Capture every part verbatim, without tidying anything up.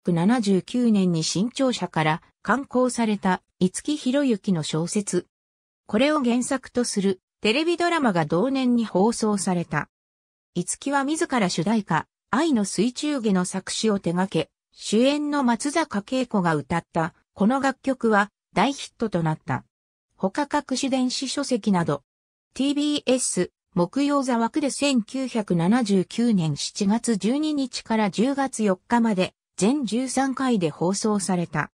せんきゅうひゃくななじゅうきゅうねんに新潮社から刊行された五木寛之の小説。これを原作とするテレビドラマが同年に放送された。五木は自ら主題歌、愛の水中下の作詞を手掛け、主演の松坂慶子が歌った、この楽曲は大ヒットとなった。他各種電子書籍など、ティービーエス、木曜ザ枠でせんきゅうひゃくななじゅうきゅうねんしちがつじゅうににちからじゅうがつよっかまで、全じゅうさんかいで放送された。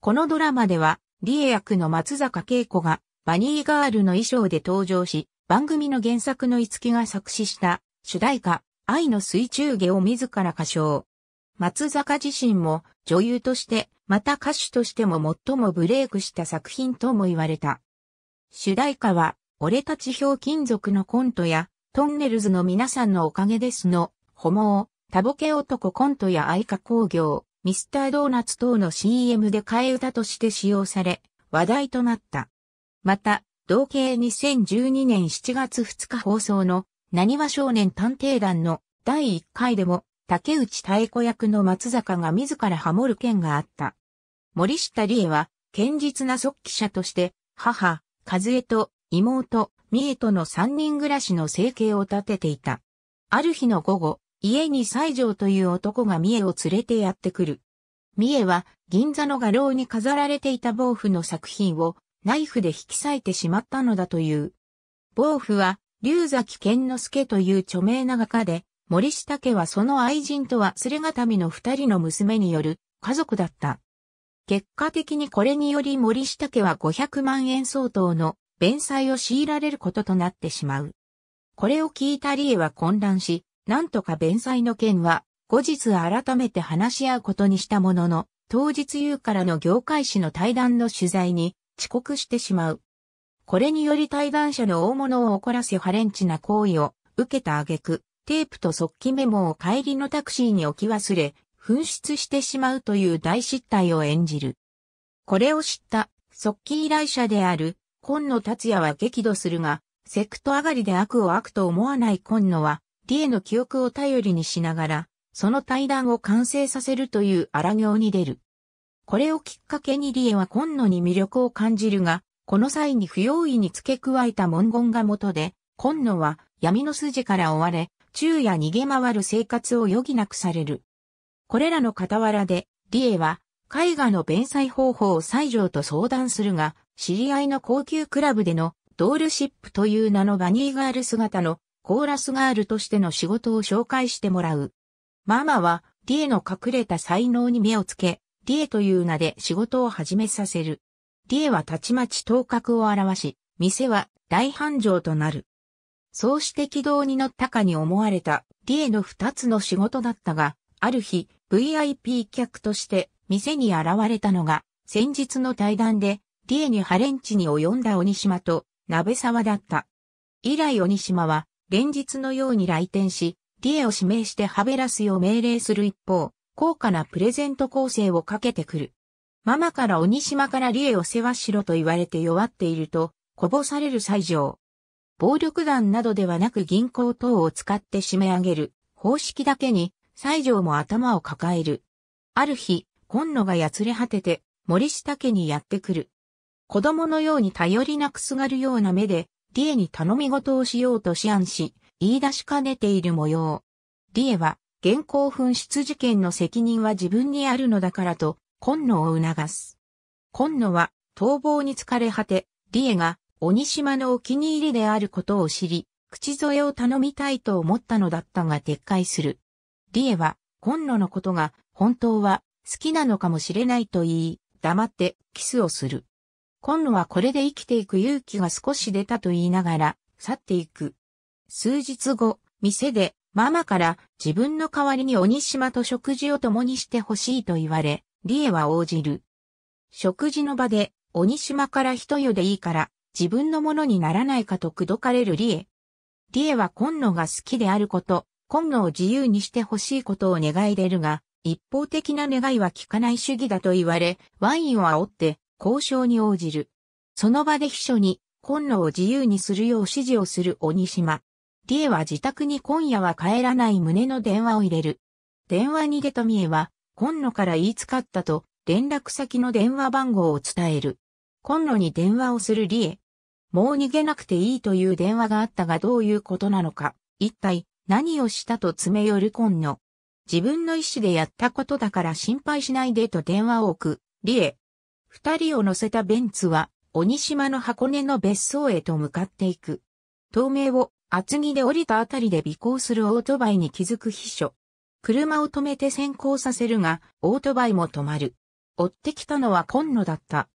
このドラマでは、理恵役の松坂慶子が、バニーガールの衣装で登場し、番組の原作の五木が作詞した、主題歌、愛の水中下を自ら歌唱。松坂自身も女優として、また歌手としても最もブレイクした作品とも言われた。主題歌は、俺たちひょうきん族のコントや、トンネルズの皆さんのおかげですの、ホモを、タボケ男コントや愛花工業、ミスタードーナツ等の シーエム で替え歌として使用され、話題となった。また、同系にせんじゅうにねんしちがつふつか放送の、なにわ少年探偵団のだいいっかいでも、竹内妙子役の松坂が自らハモる件があった。森下理恵は、堅実な速記者として、母、和江と妹、美恵とのさんにん暮らしの生計を立てていた。ある日の午後、家に西条という男が美恵を連れてやってくる。美恵は、銀座の画廊に飾られていたボーフの作品を、ナイフで引き裂いてしまったのだという。ボーフは、龍崎健之介という著名な画家で、森下家はその愛人と忘れがたみの二人の娘による家族だった。結果的にこれにより森下家はごひゃくまんえん相当の弁済を強いられることとなってしまう。これを聞いた理恵は混乱し、なんとか弁済の件は後日改めて話し合うことにしたものの、当日夕からの業界紙の対談の取材に遅刻してしまう。これにより対談者の大物を怒らせハレンチな行為を受けた挙句、テープと速記メモを帰りのタクシーに置き忘れ、紛失してしまうという大失態を演じる。これを知った速記依頼者である紺野達也は激怒するが、セクト上がりで悪を悪と思わない紺野は、理恵の記憶を頼りにしながら、その対談を完成させるという荒行に出る。これをきっかけに理恵は紺野に魅力を感じるが、この際に不用意に付け加えた文言が元で、紺野は闇の筋から追われ、昼夜逃げ回る生活を余儀なくされる。これらの傍らで、理恵は絵画の弁済方法を西条と相談するが、知り合いの高級クラブでのドールシップという名のバニーガール姿のコーラスガールとしての仕事を紹介してもらう。ママは理恵の隠れた才能に目をつけ、理恵という名で仕事を始めさせる。理恵はたちまち頭角を現し、店は大繁盛となる。そうして軌道に乗ったかに思われた理恵の二つの仕事だったが、ある日 ブイアイピー 客として店に現れたのが、先日の対談で理恵にハレンチに及んだ鬼島と鍋沢だった。以来鬼島は連日のように来店し、理恵を指名してはべらすよう命令する一方、高価なプレゼント構成をかけてくる。ママから鬼島から理恵を世話しろと言われて弱っていると、こぼされる西条。暴力団などではなく銀行等を使って締め上げる方式だけに西条も頭を抱える。ある日、紺野がやつれ果てて森下家にやってくる。子供のように頼りなくすがるような目で、理恵に頼み事をしようと思案し、言い出しかねている模様。理恵は、現行紛失事件の責任は自分にあるのだからと、紺野を促す。紺野は逃亡に疲れ果て、理恵が鬼島のお気に入りであることを知り、口添えを頼みたいと思ったのだったが撤回する。理恵は紺野のことが本当は好きなのかもしれないと言い、黙ってキスをする。紺野はこれで生きていく勇気が少し出たと言いながら去っていく。数日後、店でママから自分の代わりに鬼島と食事を共にしてほしいと言われ、理恵は応じる。食事の場で、鬼島から一夜でいいから、自分のものにならないかと口説かれる理恵。理恵は紺野が好きであること、紺野を自由にしてほしいことを願い出るが、一方的な願いは聞かない主義だと言われ、ワインを煽って、交渉に応じる。その場で秘書に、紺野を自由にするよう指示をする鬼島。理恵は自宅に今夜は帰らない旨の電話を入れる。電話に出た美恵は、今野から言いつかったと連絡先の電話番号を伝える。今野に電話をする理恵。もう逃げなくていいという電話があったがどういうことなのか、一体何をしたと詰め寄る今野。自分の意思でやったことだから心配しないでと電話を置く、理恵。二人を乗せたベンツは、鬼島の箱根の別荘へと向かっていく。東名を厚木で降りたあたりで尾行するオートバイに気づく秘書。車を止めて先行させるが、オートバイも止まる。追ってきたのは今野だった。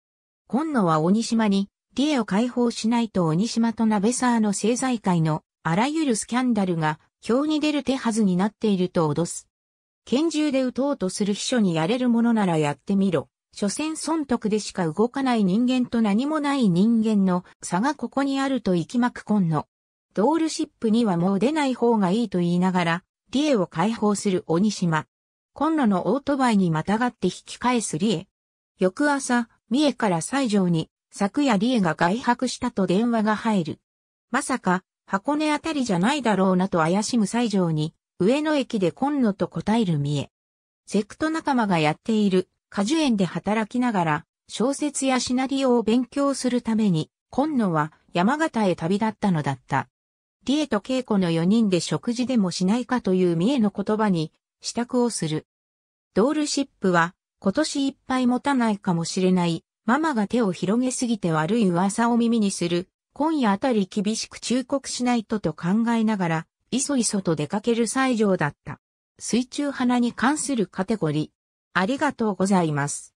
今野は鬼島に、理恵を解放しないと鬼島と鍋沢の政財界のあらゆるスキャンダルが表に出る手はずになっていると脅す。拳銃で撃とうとする秘書にやれるものならやってみろ。所詮損得でしか動かない人間と何もない人間の差がここにあると息巻く今野。ドールシップにはもう出ない方がいいと言いながら、理恵を解放する鬼島。今野のオートバイにまたがって引き返す理恵。翌朝、三重から西条に、昨夜理恵が外泊したと電話が入る。まさか、箱根あたりじゃないだろうなと怪しむ西条に、上野駅で今野と答える三重。セクト仲間がやっている果樹園で働きながら、小説やシナリオを勉強するために、今野は山形へ旅立ったのだった。理恵と恵子のよにんで食事でもしないかという三重の言葉に、支度をする。ドールシップは、今年いっぱい持たないかもしれない。ママが手を広げすぎて悪い噂を耳にする。今夜あたり厳しく忠告しないとと考えながら、いそいそと出かける西条だった。水中花に関するカテゴリー。ありがとうございます。